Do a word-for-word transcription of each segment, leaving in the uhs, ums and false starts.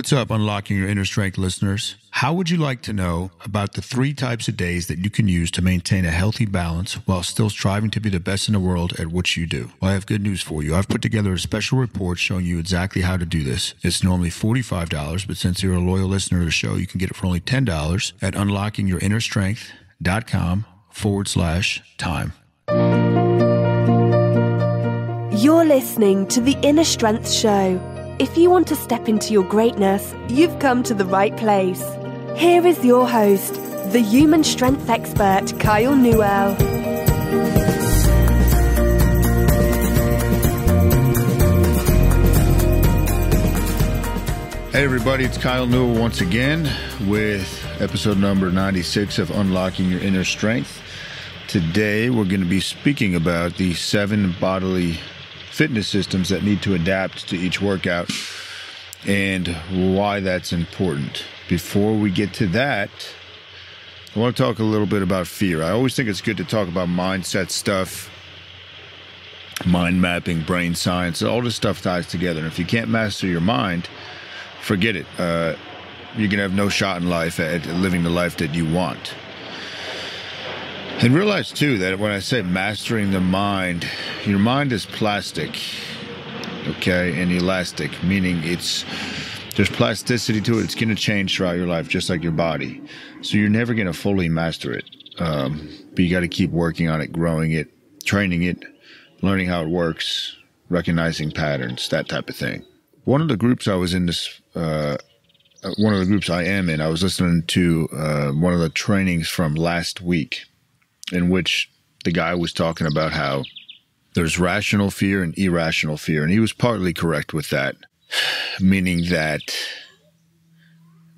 What's up, Unlocking Your Inner Strength listeners? How would you like to know about the three types of days that you can use to maintain a healthy balance while still striving to be the best in the world at what you do? Well, I have good news for you. I've put together a special report showing you exactly how to do this. It's normally forty-five dollars, but since you're a loyal listener to the show, you can get it for only ten dollars at unlockingyourinnerstrength.com forward slash time. You're listening to The Inner Strength Show. If you want to step into your greatness, you've come to the right place. Here is your host, the human strength expert, Kyle Newell. Hey everybody, it's Kyle Newell once again with episode number ninety-six of Unlocking Your Inner Strength. Today we're going to be speaking about the seven bodily fitness systems that need to adapt to each workout and why that's important. Before we get to that, I want to talk a little bit about fear. I always think it's good to talk about mindset stuff, mind mapping, brain science, all this stuff ties together. And if you can't master your mind, forget it. Uh, you're going to have no shot in life at living the life that you want. And realize, too, that when I say mastering the mind, your mind is plastic, okay, and elastic, meaning it's there's plasticity to it. It's going to change throughout your life, just like your body. So you're never going to fully master it, um, but you got to keep working on it, growing it, training it, learning how it works, recognizing patterns, that type of thing. One of the groups I was in this, uh, one of the groups I am in, I was listening to uh, one of the trainings from last week, in which the guy was talking about how there's rational fear and irrational fear. And he was partly correct with that, meaning that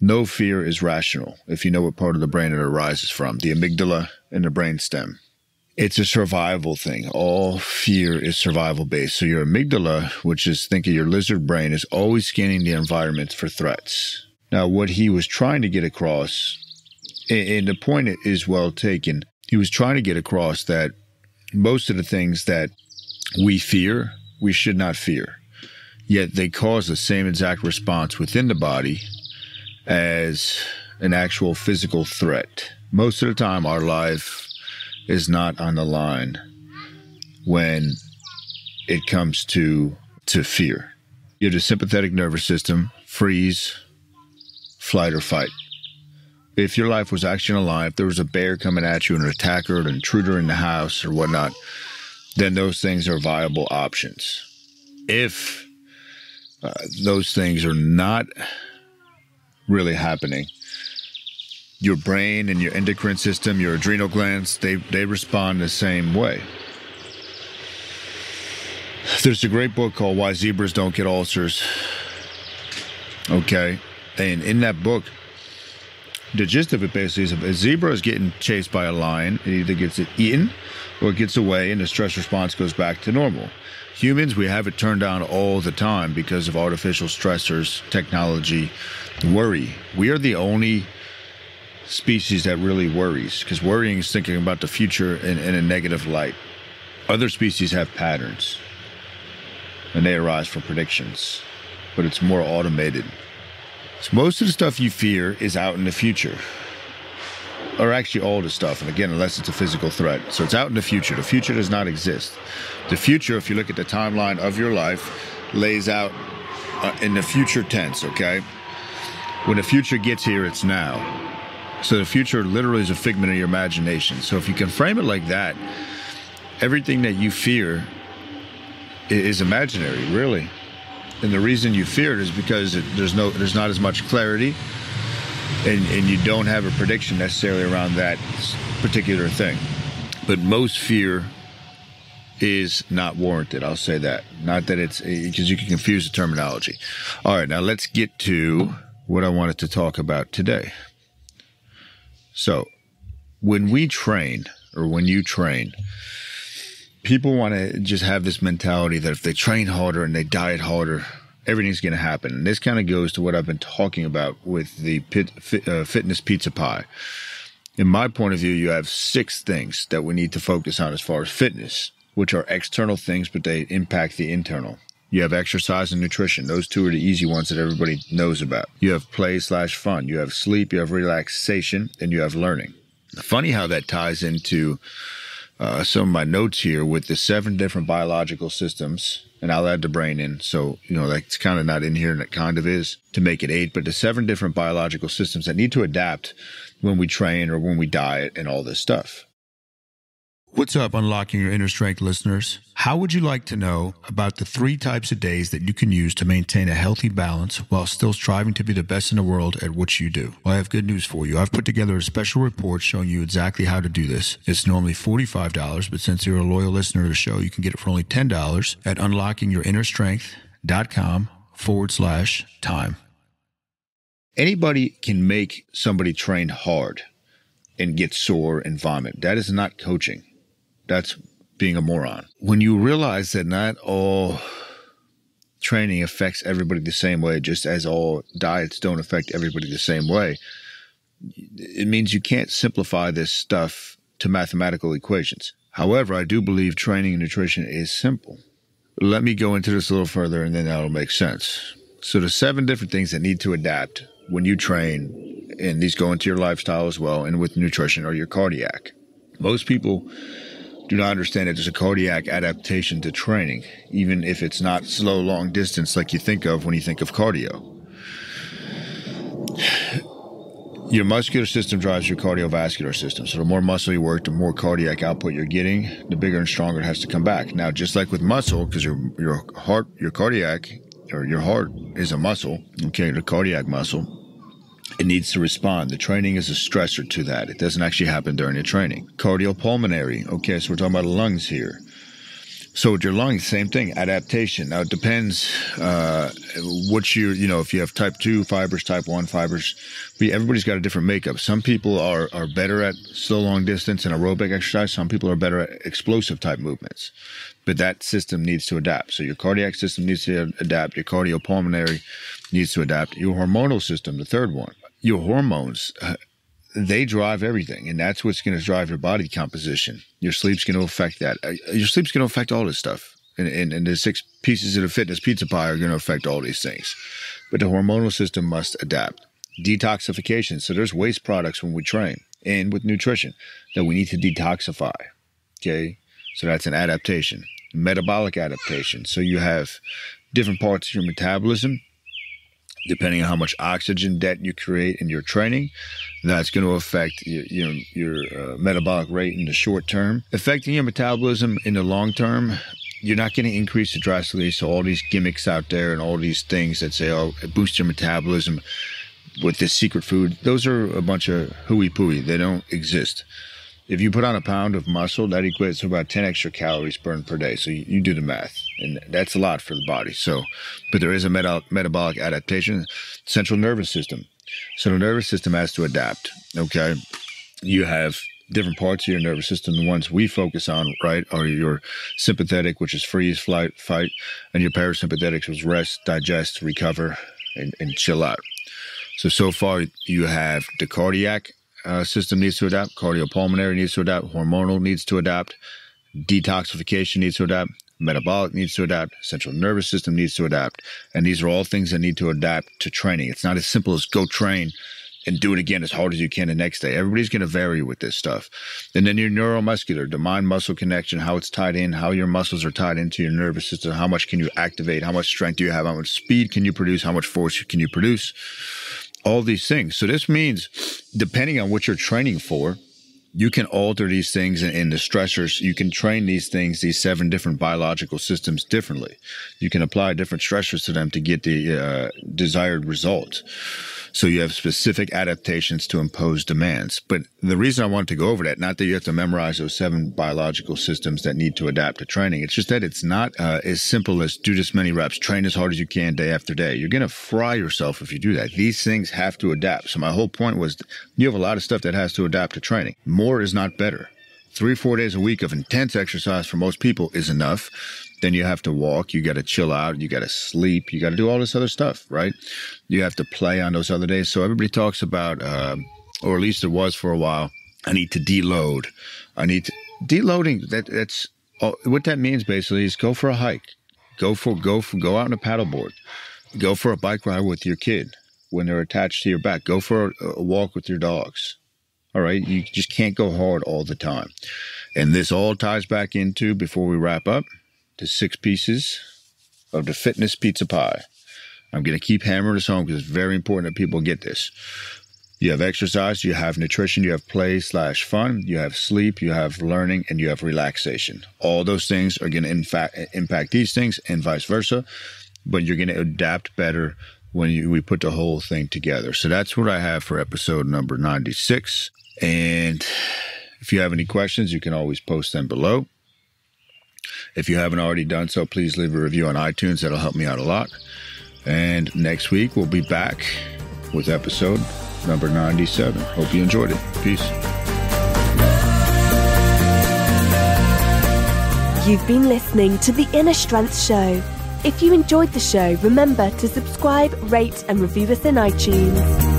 no fear is rational if you know what part of the brain it arises from, the amygdala and the brainstem. It's a survival thing. All fear is survival-based. So your amygdala, which is, think of your lizard brain, is always scanning the environment for threats. Now, what he was trying to get across, and the point is well taken, he was trying to get across that most of the things that we fear, we should not fear. Yet they cause the same exact response within the body as an actual physical threat. Most of the time, our life is not on the line when it comes to, to fear. You have the sympathetic nervous system, freeze, flight, or fight. If your life was actually on the line, if there was a bear coming at you, an attacker, an intruder in the house or whatnot, then those things are viable options. If uh, those things are not really happening, your brain and your endocrine system, your adrenal glands, they, they respond the same way. There's a great book called Why Zebras Don't Get Ulcers. Okay. And in that book, the gist of it basically is a zebra is getting chased by a lion. It either gets it eaten or it gets away and the stress response goes back to normal. Humans, we have it turned down all the time because of artificial stressors, technology, worry. We are the only species that really worries because worrying is thinking about the future in, in a negative light. Other species have patterns and they arise from predictions, but it's more automated. So most of the stuff you fear is out in the future, or actually all the stuff. And again, unless it's a physical threat. So it's out in the future. The future does not exist. The future, if you look at the timeline of your life, lays out uh, in the future tense, okay? When the future gets here, it's now. So the future literally is a figment of your imagination. So if you can frame it like that, everything that you fear is imaginary, really. And the reason you fear it is because it, there's no, there's not as much clarity, and, and you don't have a prediction necessarily around that particular thing. But most fear is not warranted. I'll say that. Not that it's, because you can confuse the terminology. All right, now let's get to what I wanted to talk about today. So when we train, or when you train, people want to just have this mentality that if they train harder and they diet harder, everything's going to happen. And this kind of goes to what I've been talking about with the pit, fit, uh, fitness pizza pie. In my point of view, you have six things that we need to focus on as far as fitness, which are external things, but they impact the internal. You have exercise and nutrition. Those two are the easy ones that everybody knows about. You have play slash fun. You have sleep. You have relaxation. And you have learning. Funny how that ties into uh, some of my notes here with the seven different biological systems. And I'll add the brain in. So, you know, like it's kind of not in here and it kind of is to make it eight. But the seven different biological systems that need to adapt when we train or when we diet and all this stuff. What's up, Unlocking Your Inner Strength listeners? How would you like to know about the three types of days that you can use to maintain a healthy balance while still striving to be the best in the world at what you do? Well, I have good news for you. I've put together a special report showing you exactly how to do this. It's normally forty-five dollars, but since you're a loyal listener to the show, you can get it for only ten dollars at unlockingyourinners trength dot com forward slash time. Anybody can make somebody train hard and get sore and vomit. That is not coaching. That's being a moron. When you realize that not all training affects everybody the same way, just as all diets don't affect everybody the same way, it means you can't simplify this stuff to mathematical equations. However, I do believe training and nutrition is simple. Let me go into this a little further and then that'll make sense. So the seven different things that need to adapt when you train, and these go into your lifestyle as well, and with nutrition or your cardiac. Most people do not understand that there's a cardiac adaptation to training, even if it's not slow, long distance like you think of when you think of cardio. Your muscular system drives your cardiovascular system. So the more muscle you work, the more cardiac output you're getting, the bigger and stronger it has to come back. Now, just like with muscle, because your your heart, your cardiac, or your heart is a muscle, okay, the cardiac muscle, it needs to respond. The training is a stressor to that. It doesn't actually happen during the training. Cardiopulmonary. Okay, so we're talking about the lungs here. So with your lungs, same thing, adaptation. Now, it depends uh, what you, you know, if you have type two fibers, type one fibers. Everybody's got a different makeup. Some people are, are better at slow, long distance and aerobic exercise. Some people are better at explosive type movements. But that system needs to adapt. So your cardiac system needs to adapt. Your cardiopulmonary needs to adapt. Your hormonal system, the third one. Your hormones, uh, they drive everything, and that's what's going to drive your body composition. Your sleep's going to affect that. Uh, your sleep's going to affect all this stuff, and, and, and the six pieces of the fitness pizza pie are going to affect all these things. But the hormonal system must adapt. Detoxification. So there's waste products when we train and with nutrition that we need to detoxify, okay? So that's an adaptation. Metabolic adaptation. So you have different parts of your metabolism. Depending on how much oxygen debt you create in your training, that's going to affect your, your, your uh, metabolic rate in the short term. Affecting your metabolism in the long term, you're not going to increase it drastically. So all these gimmicks out there and all these things that say, oh, boost your metabolism with this secret food, those are a bunch of hooey-pooey. They don't exist. If you put on a pound of muscle, that equates to about ten extra calories burned per day. So you, you do the math, and that's a lot for the body. So, but there is a meta- metabolic adaptation, central nervous system. So the nervous system has to adapt, okay? You have different parts of your nervous system. The ones we focus on, right, are your sympathetic, which is freeze, flight, fight, and your parasympathetics, which is rest, digest, recover, and, and chill out. So, so far you have the cardiac Uh, system needs to adapt, cardiopulmonary needs to adapt, hormonal needs to adapt, detoxification needs to adapt, metabolic needs to adapt, central nervous system needs to adapt. And these are all things that need to adapt to training. It's not as simple as go train and do it again as hard as you can the next day. Everybody's going to vary with this stuff. And then your neuromuscular, the mind-muscle connection, how it's tied in, how your muscles are tied into your nervous system, how much can you activate, how much strength do you have, how much speed can you produce, how much force can you produce, all these things. So this means, depending on what you're training for, you can alter these things in the stressors. You can train these things, these seven different biological systems differently. You can apply different stressors to them to get the uh, desired result. So you have specific adaptations to impose demands. But the reason I wanted to go over that, not that you have to memorize those seven biological systems that need to adapt to training. It's just that it's not uh, as simple as do this many reps, train as hard as you can day after day. You're going to fry yourself if you do that. These things have to adapt. So my whole point was you have a lot of stuff that has to adapt to training. More is not better. Three, four days a week of intense exercise for most people is enough. Then you have to walk, you got to chill out, you got to sleep, you got to do all this other stuff, right? You have to play on those other days. So everybody talks about, uh, or at least it was for a while, I need to deload. I need to, deloading, that, that's, all, what that means basically is go for a hike. Go for go for go out on a paddleboard. Go for a bike ride with your kid when they're attached to your back. Go for a, a walk with your dogs. All right, you just can't go hard all the time. And this all ties back into, before we wrap up, the six pieces of the fitness pizza pie. I'm going to keep hammering this home because it's very important that people get this. You have exercise, you have nutrition, you have play slash fun, you have sleep, you have learning, and you have relaxation. All those things are going to in fact impact these things and vice versa, but you're going to adapt better when you, we put the whole thing together. So that's what I have for episode number ninety-six. And if you have any questions, you can always post them below. If you haven't already done so, please leave a review on iTunes. That'll help me out a lot. And next week, we'll be back with episode number ninety-seven. Hope you enjoyed it. Peace. You've been listening to The Inner Strength Show. If you enjoyed the show, remember to subscribe, rate, and review us in iTunes.